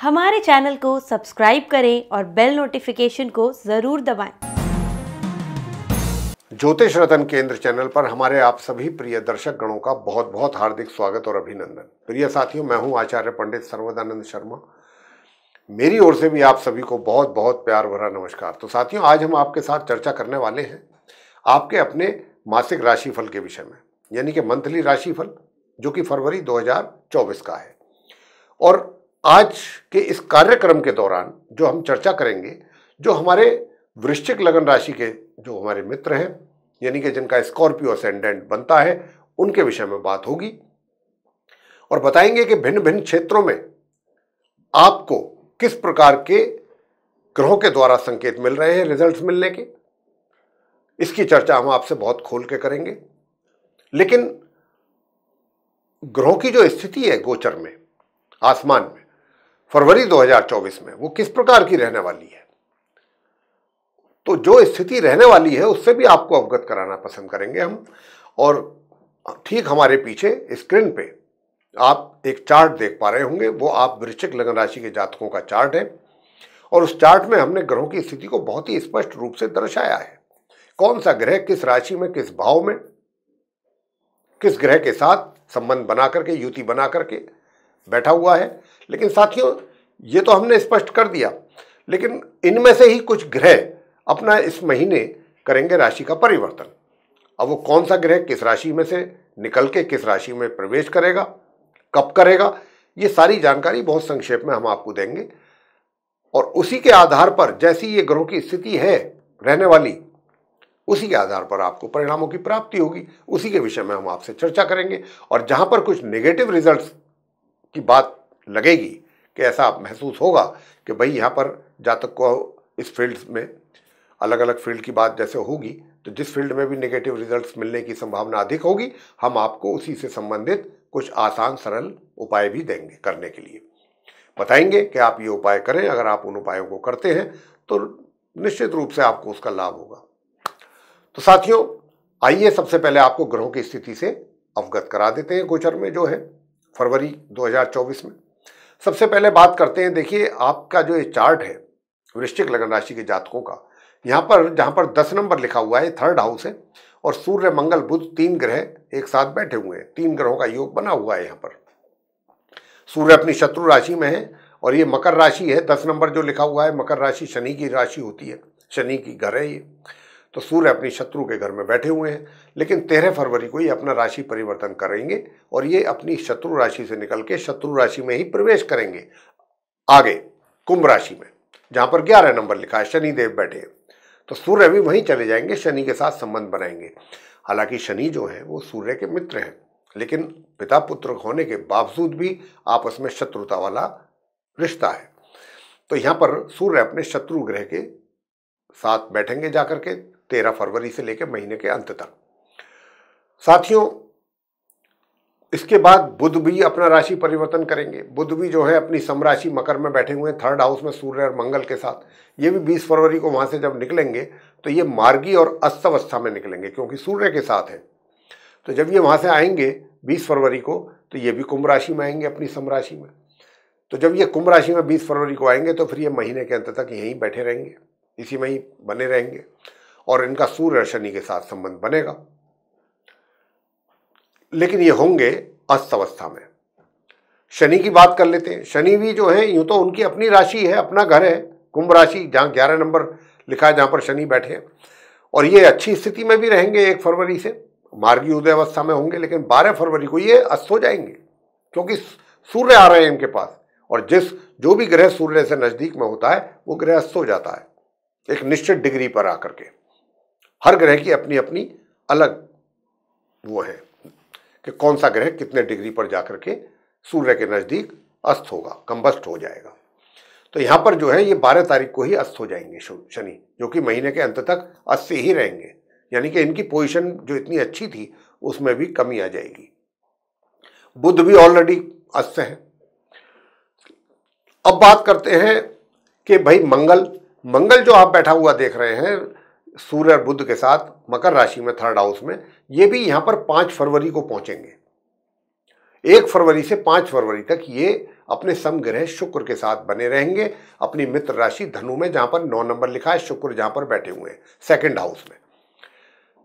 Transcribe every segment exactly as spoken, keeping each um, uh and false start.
हमारे चैनल को सब्सक्राइब करें और बेल नोटिफिकेशन को जरूर दबाएं। ज्योतिष रतन केंद्र चैनल पर हमारे आप सभी प्रिय दर्शक गणों का बहुत बहुत हार्दिक स्वागत और अभिनंदन। प्रिय साथियों, मैं हूं आचार्य पंडित सर्वदानंद शर्मा। मेरी ओर से भी आप सभी को बहुत बहुत प्यार भरा नमस्कार। तो साथियों, आज हम आपके साथ चर्चा करने वाले हैं आपके अपने मासिक राशिफल के विषय में, यानी कि मंथली राशिफल जो कि फरवरी दो हजार चौबीस का है। और आज के इस कार्यक्रम के दौरान जो हम चर्चा करेंगे, जो हमारे वृश्चिक लग्न राशि के जो हमारे मित्र हैं, यानी कि जिनका स्कॉर्पियो असेंडेंट बनता है, उनके विषय में बात होगी और बताएंगे कि भिन्न भिन्न क्षेत्रों में आपको किस प्रकार के ग्रहों के द्वारा संकेत मिल रहे हैं रिजल्ट्स मिलने के। इसकी चर्चा हम आपसे बहुत खोल के करेंगे। लेकिन ग्रहों की जो स्थिति है गोचर में, आसमान में, फरवरी दो हजार चौबीस में वो किस प्रकार की रहने वाली है, तो जो स्थिति रहने वाली है उससे भी आपको अवगत कराना पसंद करेंगे हम। और ठीक हमारे पीछे स्क्रीन पे आप एक चार्ट देख पा रहे होंगे, वो आप वृश्चिक लग्न राशि के जातकों का चार्ट है। और उस चार्ट में हमने ग्रहों की स्थिति को बहुत ही स्पष्ट रूप से दर्शाया है। कौन सा ग्रह किस राशि में, किस भाव में, किस ग्रह के साथ संबंध बना करके, युति बना करके बैठा हुआ है। लेकिन साथियों, ये तो हमने स्पष्ट कर दिया, लेकिन इनमें से ही कुछ ग्रह अपना इस महीने करेंगे राशि का परिवर्तन। अब वो कौन सा ग्रह किस राशि में से निकल के किस राशि में प्रवेश करेगा, कब करेगा, ये सारी जानकारी बहुत संक्षेप में हम आपको देंगे। और उसी के आधार पर, जैसी ये ग्रहों की स्थिति है रहने वाली, उसी के आधार पर आपको परिणामों की प्राप्ति होगी। उसी के विषय में हम आपसे चर्चा करेंगे। और जहाँ पर कुछ नेगेटिव रिजल्ट्स की बात लगेगी, कि ऐसा महसूस होगा कि भाई यहाँ पर जातक को इस फील्ड में, अलग अलग फील्ड की बात जैसे होगी, तो जिस फील्ड में भी नेगेटिव रिजल्ट्स मिलने की संभावना अधिक होगी, हम आपको उसी से संबंधित कुछ आसान सरल उपाय भी देंगे करने के लिए। बताएंगे कि आप ये उपाय करें, अगर आप उन उपायों को करते हैं तो निश्चित रूप से आपको उसका लाभ होगा। तो साथियों, आइए सबसे पहले आपको ग्रहों की स्थिति से अवगत करा देते हैं गोचर में जो है फरवरी दो हजार चौबीस में। सबसे पहले बात करते हैं, देखिए आपका जो ये चार्ट है वृश्चिक लग्न राशि के जातकों का, यहाँ पर जहाँ पर दस नंबर लिखा हुआ है, थर्ड हाउस है, और सूर्य, मंगल, बुध, तीन ग्रह एक साथ बैठे हुए हैं। तीन ग्रहों का योग बना हुआ है। यहाँ पर सूर्य अपनी शत्रु राशि में है और ये मकर राशि है, दस नंबर जो लिखा हुआ है। मकर राशि शनि की राशि होती है, शनि की घर है ये। तो सूर्य अपनी शत्रु के घर में बैठे हुए हैं, लेकिन तेरह फरवरी को ये अपना राशि परिवर्तन करेंगे और ये अपनी शत्रु राशि से निकल के शत्रु राशि में ही प्रवेश करेंगे, आगे कुंभ राशि में, जहाँ पर ग्यारह नंबर लिखा है, शनिदेव बैठे। तो सूर्य भी वहीं चले जाएंगे, शनि के साथ संबंध बनाएंगे। हालांकि शनि जो है वो सूर्य के मित्र हैं, लेकिन पिता पुत्र होने के बावजूद भी आपस में शत्रुता वाला रिश्ता है। तो यहाँ पर सूर्य अपने शत्रु ग्रह के साथ बैठेंगे जाकर के तेरह फरवरी से लेकर महीने के अंत तक। साथियों, इसके बाद बुध भी अपना राशि परिवर्तन करेंगे। बुध भी जो है अपनी समराशि मकर में बैठे हुए हैं, थर्ड हाउस में सूर्य और मंगल के साथ। ये भी बीस फरवरी को वहाँ से जब निकलेंगे तो ये मार्गी और अस्त अवस्था में निकलेंगे, क्योंकि सूर्य के साथ है। तो जब ये वहाँ से आएंगे बीस फरवरी को, तो ये भी कुंभ राशि में आएंगे अपनी समराशि में। तो जब ये कुंभ राशि में बीस फरवरी को आएंगे तो फिर ये महीने के अंत तक यहीं बैठे रहेंगे, इसी में ही बने रहेंगे। और इनका सूर्य और शनि के साथ संबंध बनेगा, लेकिन ये होंगे अस्त अवस्था में। शनि की बात कर लेते हैं। शनि भी जो है, यूँ तो उनकी अपनी राशि है, अपना घर है, कुंभ राशि, जहाँ ग्यारह नंबर लिखा है, जहाँ पर शनि बैठे हैं। और ये अच्छी स्थिति में भी रहेंगे, एक फरवरी से मार्गी उदय अवस्था में होंगे, लेकिन बारह फरवरी को ये अस्त हो जाएंगे, क्योंकि सूर्य आ रहे हैं इनके पास। और जिस जो भी ग्रह सूर्य से नज़दीक में होता है वो ग्रह अस्त हो जाता है, एक निश्चित डिग्री पर आकर के। हर ग्रह की अपनी अपनी अलग वो है कि कौन सा ग्रह कितने डिग्री पर जाकर के सूर्य के नज़दीक अस्त होगा, कंबस्ट हो जाएगा। तो यहाँ पर जो है ये बारह तारीख को ही अस्त हो जाएंगे शनि, जो कि महीने के अंत तक अस्त ही रहेंगे, यानी कि इनकी पोजीशन जो इतनी अच्छी थी उसमें भी कमी आ जाएगी। बुध भी ऑलरेडी अस्त हैं। अब बात करते हैं कि भाई मंगल, मंगल जो आप बैठा हुआ देख रहे हैं सूर्य और बुध के साथ मकर राशि में, थर्ड हाउस में, ये भी यहाँ पर पाँच फरवरी को पहुँचेंगे। एक फरवरी से पाँच फरवरी तक ये अपने समग्रह शुक्र के साथ बने रहेंगे। अपनी मित्र राशि धनु में, जहां पर नौ नंबर लिखा है, शुक्र जहां पर बैठे हुए हैं सेकंड हाउस में।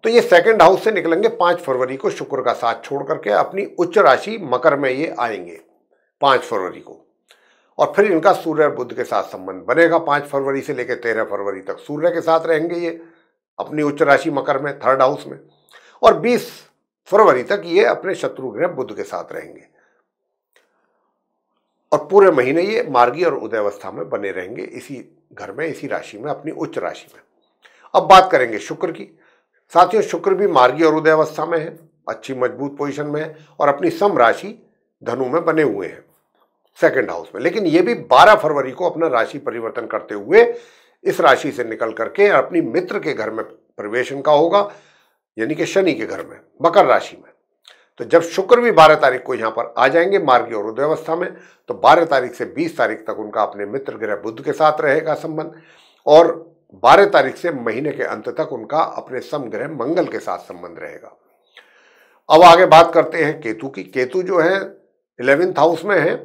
तो ये सेकंड हाउस से निकलेंगे पाँच फरवरी को, शुक्र का साथ छोड़ करके अपनी उच्च राशि मकर में ये आएंगे पाँच फरवरी को। और फिर इनका सूर्य और बुध के साथ संबंध बनेगा। पाँच फरवरी से लेकर तेरह फरवरी तक सूर्य के साथ रहेंगे ये अपनी उच्च राशि मकर में थर्ड हाउस में, और बीस फरवरी तक ये अपने शत्रु ग्रह बुध के साथ रहेंगे। और पूरे महीने ये मार्गी और उदय अवस्था में बने रहेंगे इसी घर में, इसी राशि में, अपनी उच्च राशि में। अब बात करेंगे शुक्र की। साथियों, शुक्र भी मार्गी और उदय अवस्था में है, अच्छी मजबूत पोजीशन में है और अपनी सम राशि धनु में बने हुए हैं सेकंड हाउस में। लेकिन ये भी बारह फरवरी को अपना राशि परिवर्तन करते हुए इस राशि से निकल करके अपनी मित्र के घर में प्रवेश इनका होगा, यानी कि शनि के घर में मकर राशि में। तो जब शुक्र भी बारह तारीख को यहाँ पर आ जाएंगे मार्गी और उदय अवस्था में, तो बारह तारीख से बीस तारीख तक उनका अपने मित्र ग्रह बुध के साथ रहेगा संबंध, और बारह तारीख से महीने के अंत तक उनका अपने समग्रह मंगल के साथ संबंध रहेगा। अब आगे बात करते हैं केतु की। केतु जो है इलेवेंथ हाउस में है,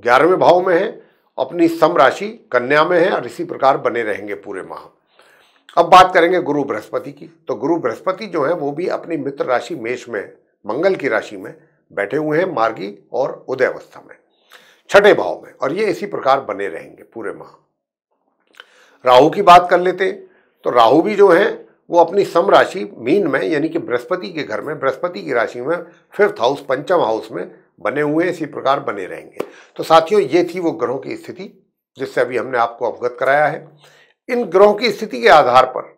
ग्यारहवें भाव में है, अपनी सम राशि कन्या में है और इसी प्रकार बने रहेंगे पूरे माह। अब बात करेंगे गुरु बृहस्पति की। तो गुरु बृहस्पति जो है वो भी अपनी मित्र राशि मेष में, मंगल की राशि में बैठे हुए हैं मार्गी और उदय अवस्था में छठे भाव में, और ये इसी प्रकार बने रहेंगे पूरे माह। राहु की बात कर लेते हैं। तो राहु भी जो है वो अपनी सम राशि मीन में, यानी कि बृहस्पति के घर में, बृहस्पति की राशि में फिफ्थ हाउस पंचम हाउस में बने हुए हैं, इसी प्रकार बने रहेंगे। तो साथियों, ये थी वो ग्रहों की स्थिति जिससे अभी हमने आपको अवगत कराया है। इन ग्रहों की स्थिति के आधार पर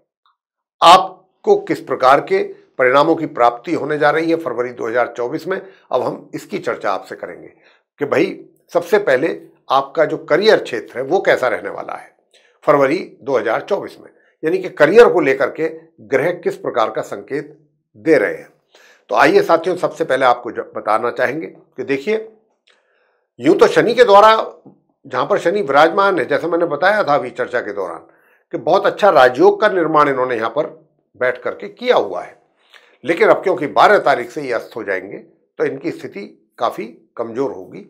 आपको किस प्रकार के परिणामों की प्राप्ति होने जा रही है फरवरी दो हज़ार चौबीस में, अब हम इसकी चर्चा आपसे करेंगे कि भाई सबसे पहले आपका जो करियर क्षेत्र है वो कैसा रहने वाला है फरवरी दो हज़ार चौबीस में, यानी कि करियर को लेकर के ग्रह किस प्रकार का संकेत दे रहे हैं। तो आइए साथियों, सबसे पहले आपको बताना चाहेंगे कि देखिए, यूं तो शनि के द्वारा, जहां पर शनि विराजमान है, जैसे मैंने बताया था अभी चर्चा के दौरान, कि बहुत अच्छा राजयोग का निर्माण इन्होंने यहाँ पर बैठ करके किया हुआ है। लेकिन अब क्योंकि बारह तारीख से ये अस्त हो जाएंगे तो इनकी स्थिति काफ़ी कमज़ोर होगी।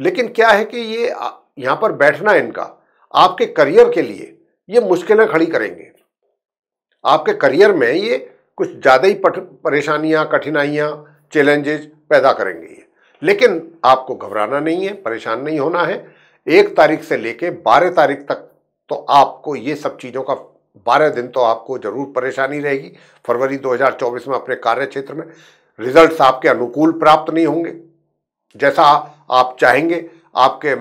लेकिन क्या है कि ये यहाँ पर बैठना इनका आपके करियर के लिए ये मुश्किलें खड़ी करेंगे। आपके करियर में ये कुछ ज़्यादा ही परेशानियाँ, कठिनाइयाँ, चैलेंजेज पैदा करेंगे ये। लेकिन आपको घबराना नहीं है, परेशान नहीं होना है। एक तारीख से लेके बारह तारीख तक तो आपको ये सब चीज़ों का बारह दिन तो आपको ज़रूर परेशानी रहेगी फरवरी दो हज़ार चौबीस में। अपने कार्य क्षेत्र में रिजल्ट्स आपके अनुकूल प्राप्त नहीं होंगे, जैसा आप चाहेंगे आपके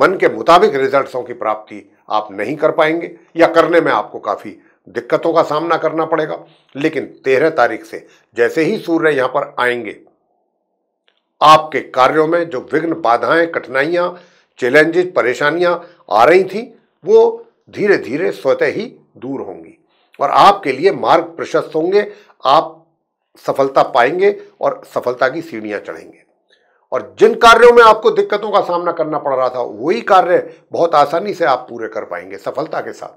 मन के मुताबिक रिजल्ट्सों की प्राप्ति आप नहीं कर पाएंगे, या करने में आपको काफ़ी दिक्कतों का सामना करना पड़ेगा। लेकिन तेरह तारीख से जैसे ही सूर्य यहाँ पर आएंगे, आपके कार्यों में जो विघ्न, बाधाएं, कठिनाइयाँ, चैलेंजेस, परेशानियां आ रही थी वो धीरे धीरे स्वतः ही दूर होंगी और आपके लिए मार्ग प्रशस्त होंगे। आप सफलता पाएंगे और सफलता की सीढ़ियां चढ़ेंगे। और जिन कार्यों में आपको दिक्कतों का सामना करना पड़ रहा था वही कार्य बहुत आसानी से आप पूरे कर पाएंगे सफलता के साथ।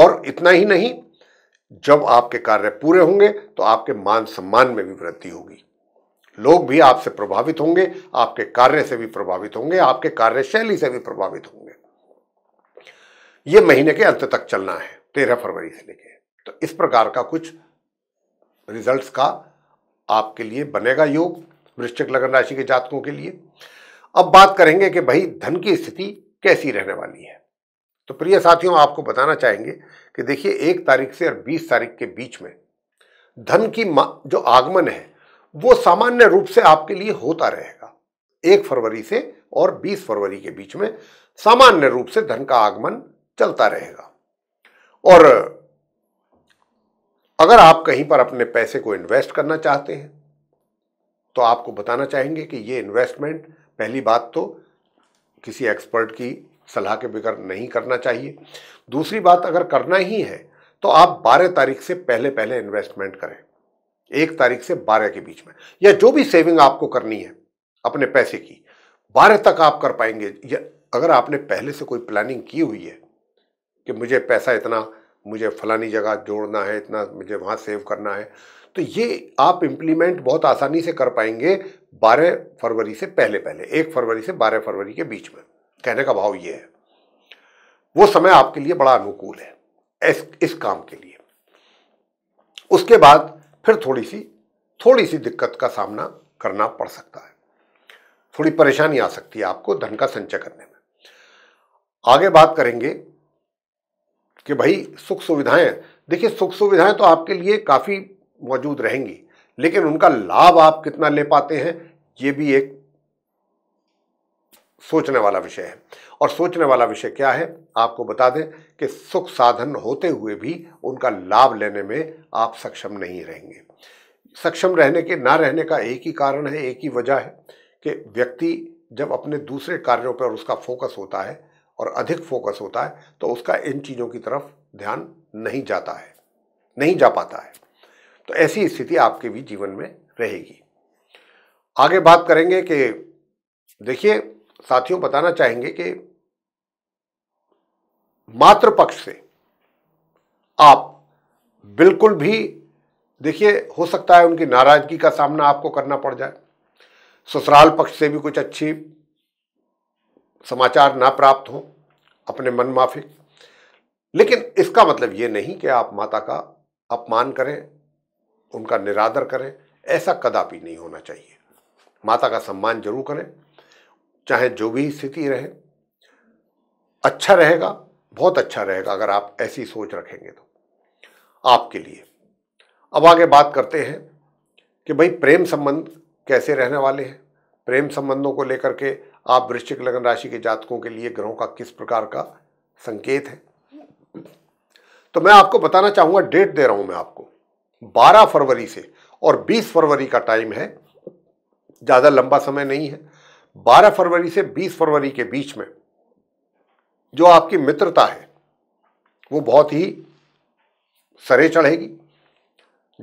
और इतना ही नहीं, जब आपके कार्य पूरे होंगे तो आपके मान सम्मान में भी वृद्धि होगी। लोग भी आपसे प्रभावित होंगे, आपके कार्य से भी प्रभावित होंगे, आपके कार्यशैली से भी प्रभावित होंगे। ये महीने के अंत तक चलना है तेरह फरवरी से लेके। तो इस प्रकार का कुछ रिजल्ट्स का आपके लिए बनेगा योग वृश्चिक लग्न राशि के जातकों के लिए। अब बात करेंगे कि भाई धन की स्थिति कैसी रहने वाली है। तो प्रिय साथियों, आपको बताना चाहेंगे कि देखिए, एक तारीख से और बीस तारीख के बीच में धन की जो आगमन है वो सामान्य रूप से आपके लिए होता रहेगा। एक फरवरी से और बीस फरवरी के बीच में सामान्य रूप से धन का आगमन चलता रहेगा। और अगर आप कहीं पर अपने पैसे को इन्वेस्ट करना चाहते हैं तो आपको बताना चाहेंगे कि ये इन्वेस्टमेंट पहली बात तो किसी एक्सपर्ट की सलाह के बगैर नहीं करना चाहिए। दूसरी बात, अगर करना ही है तो आप बारह तारीख से पहले पहले इन्वेस्टमेंट करें, एक तारीख से बारह के बीच में, या जो भी सेविंग आपको करनी है अपने पैसे की बारह तक आप कर पाएंगे। या अगर आपने पहले से कोई प्लानिंग की हुई है कि मुझे पैसा इतना, मुझे फलानी जगह जोड़ना है इतना, मुझे वहाँ सेव करना है, तो ये आप इम्प्लीमेंट बहुत आसानी से कर पाएंगे बारह फरवरी से पहले पहले एक फरवरी से बारह फरवरी के बीच में, कहने का भाव ये है वो समय आपके लिए बड़ा अनुकूल है इस, इस काम के लिए। उसके बाद फिर थोड़ी सी थोड़ी सी दिक्कत का सामना करना पड़ सकता है, थोड़ी परेशानी आ सकती है आपको धन का संचय करने में। आगे बात करेंगे कि भाई सुख सुविधाएं, देखिए सुख सुविधाएं तो आपके लिए काफ़ी मौजूद रहेंगी, लेकिन उनका लाभ आप कितना ले पाते हैं ये भी एक सोचने वाला विषय है। और सोचने वाला विषय क्या है, आपको बता दें कि सुख साधन होते हुए भी उनका लाभ लेने में आप सक्षम नहीं रहेंगे। सक्षम रहने के ना रहने का एक ही कारण है, एक ही वजह है कि व्यक्ति जब अपने दूसरे कार्यों पर उसका फोकस होता है और अधिक फोकस होता है तो उसका इन चीज़ों की तरफ ध्यान नहीं जाता है, नहीं जा पाता है। तो ऐसी स्थिति आपके भी जीवन में रहेगी। आगे बात करेंगे कि देखिए साथियों, बताना चाहेंगे कि मातृपक्ष से आप बिल्कुल भी, देखिए हो सकता है उनकी नाराजगी का सामना आपको करना पड़ जाए। ससुराल पक्ष से भी कुछ अच्छी समाचार ना प्राप्त हो अपने मन माफिक, लेकिन इसका मतलब ये नहीं कि आप माता का अपमान करें, उनका निरादर करें, ऐसा कदापि नहीं होना चाहिए। माता का सम्मान जरूर करें, चाहे जो भी स्थिति रहे। अच्छा रहेगा, बहुत अच्छा रहेगा अगर आप ऐसी सोच रखेंगे तो आपके लिए। अब आगे बात करते हैं कि भाई प्रेम संबंध कैसे रहने वाले हैं। प्रेम संबंधों को लेकर के आप वृश्चिक लग्न राशि के जातकों के लिए ग्रहों का किस प्रकार का संकेत है, तो मैं आपको बताना चाहूँगा। डेट दे रहा हूँ मैं आपको, बारह फरवरी से और बीस फरवरी का टाइम है, ज़्यादा लंबा समय नहीं है। बारह फरवरी से बीस फरवरी के बीच में जो आपकी मित्रता है वो बहुत ही सरे चढ़ेगी।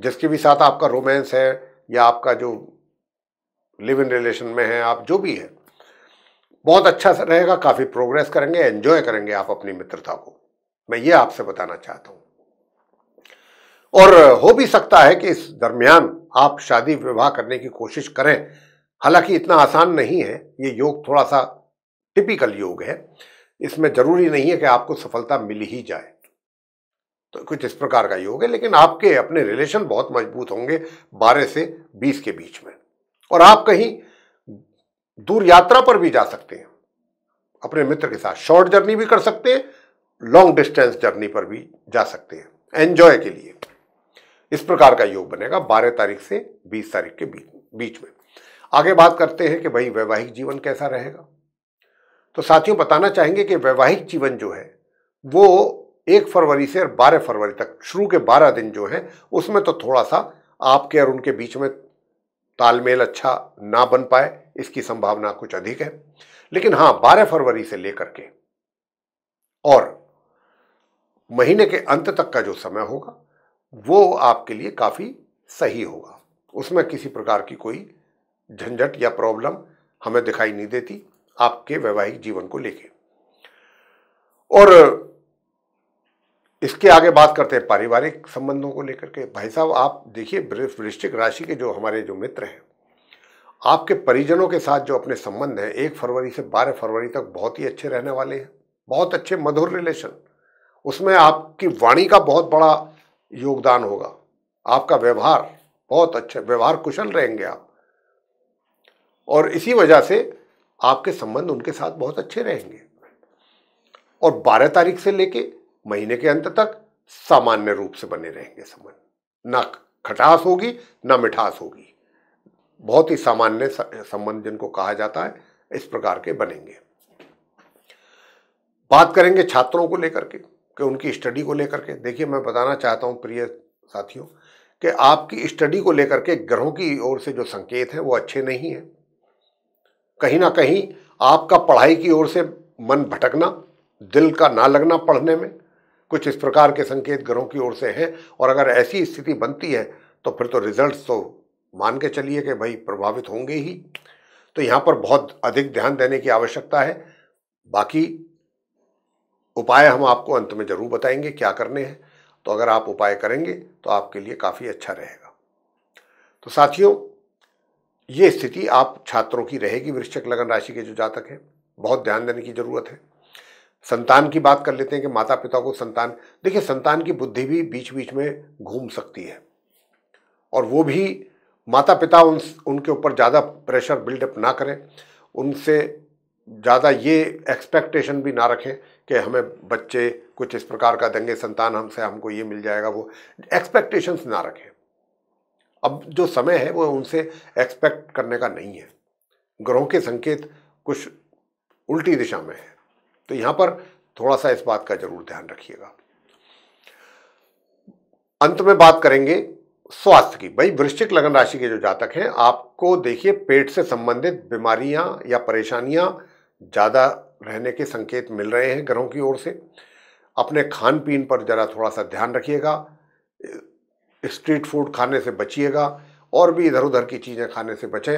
जिसके भी साथ आपका रोमांस है या आपका जो लिव इन रिलेशन में है, आप जो भी है, बहुत अच्छा रहेगा। काफ़ी प्रोग्रेस करेंगे, एंजॉय करेंगे आप अपनी मित्रता को, मैं ये आपसे बताना चाहता हूँ। और हो भी सकता है कि इस दरमियान आप शादी विवाह करने की कोशिश करें, हालांकि इतना आसान नहीं है। ये योग थोड़ा सा टिपिकल योग है, इसमें ज़रूरी नहीं है कि आपको सफलता मिल ही जाए, तो कुछ इस प्रकार का योग है। लेकिन आपके अपने रिलेशन बहुत मजबूत होंगे बारह से बीस के बीच में, और आप कहीं दूर यात्रा पर भी जा सकते हैं अपने मित्र के साथ। शॉर्ट जर्नी भी कर सकते हैं, लॉन्ग डिस्टेंस जर्नी पर भी जा सकते हैं एंजॉय के लिए। इस प्रकार का योग बनेगा बारह तारीख से बीस तारीख के बीच में। आगे बात करते हैं कि भाई वैवाहिक जीवन कैसा रहेगा, तो साथियों बताना चाहेंगे कि वैवाहिक जीवन जो है वो एक फरवरी से बारह फरवरी तक शुरू के बारह दिन जो है उसमें तो थोड़ा सा आपके और उनके बीच में तालमेल अच्छा ना बन पाए, इसकी संभावना कुछ अधिक है। लेकिन हाँ, बारह फरवरी से लेकर के और महीने के अंत तक का जो समय होगा वो आपके लिए काफ़ी सही होगा। उसमें किसी प्रकार की कोई झंझट या प्रॉब्लम हमें दिखाई नहीं देती आपके वैवाहिक जीवन को लेके। और इसके आगे बात करते हैं पारिवारिक संबंधों को लेकर के। भाई साहब आप देखिए, वृश्चिक राशि के जो हमारे जो मित्र हैं, आपके परिजनों के साथ जो अपने संबंध हैं एक फरवरी से बारह फरवरी तक बहुत ही अच्छे रहने वाले हैं। बहुत अच्छे मधुर रिलेशन, उसमें आपकी वाणी का बहुत बड़ा योगदान होगा। आपका व्यवहार बहुत अच्छा, व्यवहार कुशल रहेंगे आप, और इसी वजह से आपके संबंध उनके साथ बहुत अच्छे रहेंगे। और बारह तारीख से लेके महीने के अंत तक सामान्य रूप से बने रहेंगे संबंध, ना खटास होगी ना मिठास होगी, बहुत ही सामान्य संबंध जिनको कहा जाता है, इस प्रकार के बनेंगे। बात करेंगे छात्रों को लेकर के कि उनकी स्टडी को लेकर के। देखिए मैं बताना चाहता हूं प्रिय साथियों कि आपकी स्टडी को लेकर के ग्रहों की ओर से जो संकेत हैं वो अच्छे नहीं हैं। कहीं ना कहीं आपका पढ़ाई की ओर से मन भटकना, दिल का ना लगना पढ़ने में, कुछ इस प्रकार के संकेत ग्रहों की ओर से हैं। और अगर ऐसी स्थिति बनती है तो फिर तो रिजल्ट्स तो मान के चलिए कि भाई प्रभावित होंगे ही, तो यहाँ पर बहुत अधिक ध्यान देने की आवश्यकता है। बाकी उपाय हम आपको अंत में ज़रूर बताएंगे क्या करने हैं, तो अगर आप उपाय करेंगे तो आपके लिए काफ़ी अच्छा रहेगा। तो साथियों ये स्थिति आप छात्रों की रहेगी। वृश्चिक लग्न राशि के जो जातक हैं, बहुत ध्यान देने की ज़रूरत है। संतान की बात कर लेते हैं कि माता पिता को संतान, देखिए संतान की बुद्धि भी बीच बीच में घूम सकती है और वो भी माता पिता उन उनके ऊपर ज़्यादा प्रेशर बिल्डअप ना करें, उनसे ज़्यादा ये एक्सपेक्टेशन भी ना रखें कि हमें बच्चे कुछ इस प्रकार का देंगे, संतान हमसे हमको ये मिल जाएगा, वो एक्सपेक्टेशंस ना रखें। अब जो समय है वो उनसे एक्सपेक्ट करने का नहीं है। ग्रहों के संकेत कुछ उल्टी दिशा में है, तो यहाँ पर थोड़ा सा इस बात का जरूर ध्यान रखिएगा। अंत में बात करेंगे स्वास्थ्य की। भाई वृश्चिक लग्न राशि के जो जातक हैं, आपको देखिए पेट से संबंधित बीमारियां या परेशानियां ज़्यादा रहने के संकेत मिल रहे हैं ग्रहों की ओर से। अपने खान पीन पर ज़रा थोड़ा सा ध्यान रखिएगा, स्ट्रीट फूड खाने से बचिएगा और भी इधर उधर की चीज़ें खाने से बचें।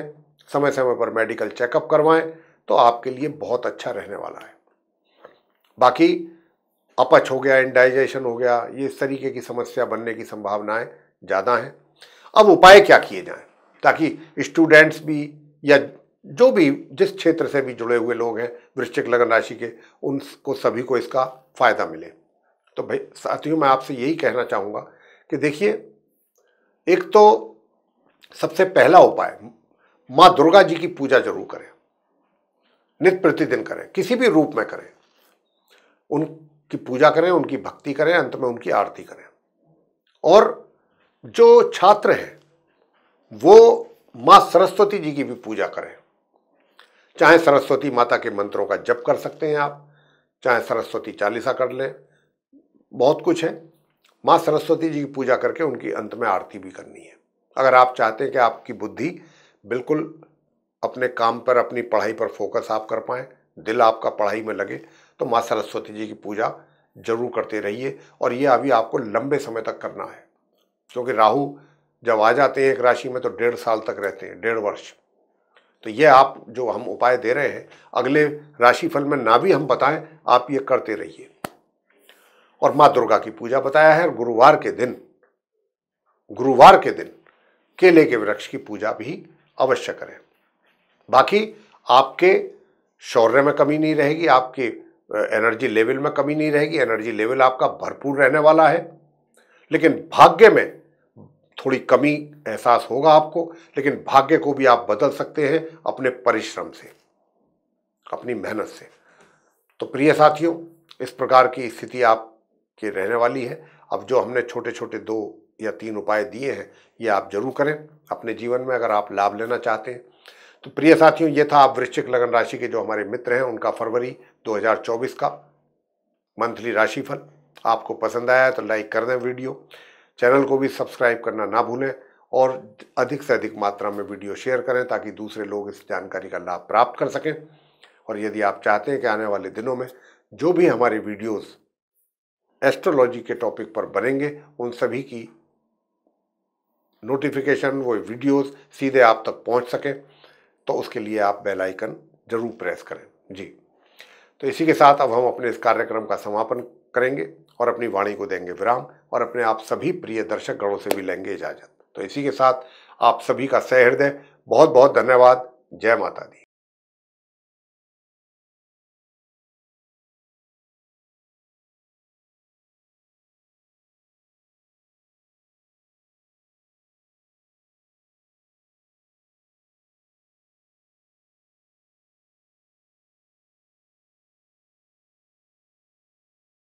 समय समय पर मेडिकल चेकअप करवाएं तो आपके लिए बहुत अच्छा रहने वाला है। बाकी अपच हो गया, इंडाइजेशन हो गया, ये इस तरीके की समस्या बनने की संभावनाएं ज़्यादा हैं। अब उपाय क्या किए जाएं ताकि स्टूडेंट्स भी या जो भी जिस क्षेत्र से भी जुड़े हुए लोग हैं वृश्चिक लग्न राशि के, उनको सभी को इसका फ़ायदा मिले। तो भाई साथियों, मैं आपसे यही कहना चाहूँगा कि देखिए, एक तो सबसे पहला उपाय माँ दुर्गा जी की पूजा जरूर करें, नित्य प्रतिदिन करें, किसी भी रूप में करें, उनकी पूजा करें, उनकी भक्ति करें, अंत में उनकी आरती करें। और जो छात्र हैं वो माँ सरस्वती जी की भी पूजा करें। चाहे सरस्वती माता के मंत्रों का जप कर सकते हैं आप, चाहे सरस्वती चालीसा कर लें, बहुत कुछ है। माँ सरस्वती जी की पूजा करके उनकी अंत में आरती भी करनी है। अगर आप चाहते हैं कि आपकी बुद्धि बिल्कुल अपने काम पर, अपनी पढ़ाई पर फोकस आप कर पाएँ, दिल आपका पढ़ाई में लगे, तो माँ सरस्वती जी की पूजा जरूर करते रहिए। और ये अभी आपको लंबे समय तक करना है, क्योंकि राहु जब आ जाते हैं एक राशि में तो डेढ़ साल तक रहते हैं, डेढ़ वर्ष। तो ये आप जो हम उपाय दे रहे हैं, अगले राशिफल में ना भी हम बताएं, आप ये करते रहिए। और माँ दुर्गा की पूजा बताया है। गुरुवार के दिन गुरुवार के दिन केले के वृक्ष की पूजा भी अवश्य करें। बाकी आपके शौर्य में कमी नहीं रहेगी, आपके एनर्जी लेवल में कमी नहीं रहेगी, एनर्जी लेवल आपका भरपूर रहने वाला है। लेकिन भाग्य में थोड़ी कमी एहसास होगा आपको, लेकिन भाग्य को भी आप बदल सकते हैं अपने परिश्रम से, अपनी मेहनत से। तो प्रिय साथियों, इस प्रकार की स्थिति आपके रहने वाली है। अब जो हमने छोटे छोटे दो या तीन उपाय दिए हैं, ये आप जरूर करें अपने जीवन में अगर आप लाभ लेना चाहते हैं। तो प्रिय साथियों, ये था आप वृश्चिक लग्न राशि के जो हमारे मित्र हैं उनका फरवरी दो हज़ार चौबीस का मंथली राशिफल। आपको पसंद आया तो लाइक कर दें वीडियो, चैनल को भी सब्सक्राइब करना ना भूलें और अधिक से अधिक मात्रा में वीडियो शेयर करें ताकि दूसरे लोग इस जानकारी का लाभ प्राप्त कर सकें। और यदि आप चाहते हैं कि आने वाले दिनों में जो भी हमारे वीडियोस एस्ट्रोलॉजी के टॉपिक पर बनेंगे, उन सभी की नोटिफिकेशन, वो वीडियोस सीधे आप तक पहुंच सकें, तो उसके लिए आप बेल आइकन जरूर प्रेस करें जी। तो इसी के साथ अब हम अपने इस कार्यक्रम का समापन करेंगे और अपनी वाणी को देंगे विराम और अपने आप सभी प्रिय दर्शक गणों से भी लेंगे इजाज़त। तो इसी के साथ आप सभी का सहृदय बहुत बहुत धन्यवाद। जय माता दी।